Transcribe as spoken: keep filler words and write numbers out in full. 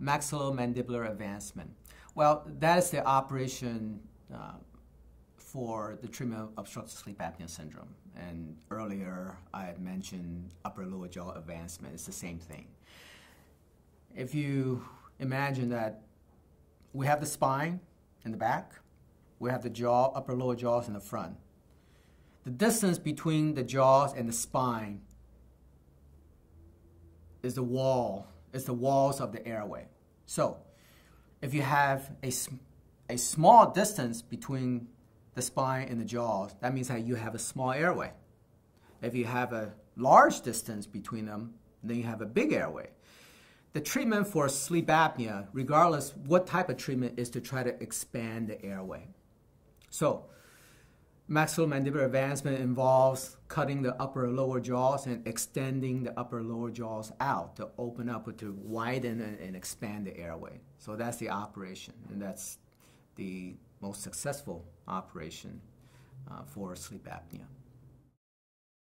Maxillomandibular advancement. Well, that is the operation uh, for the treatment of obstructive sleep apnea syndrome. And earlier I had mentioned upper lower jaw advancement. It's the same thing. If you imagine that we have the spine in the back, we have the jaw, upper lower jaws in the front. The distance between the jaws and the spine is the wall, is the walls of the airway. So if you have a, a small distance between the spine and the jaws, that means that you have a small airway. If you have a large distance between them, then you have a big airway. The treatment for sleep apnea, regardless what type of treatment, is to try to expand the airway. So maxillomandibular advancement involves cutting the upper and lower jaws and extending the upper and lower jaws out to open up or to widen and, and expand the airway. So that's the operation, and that's the most successful operation uh, for sleep apnea.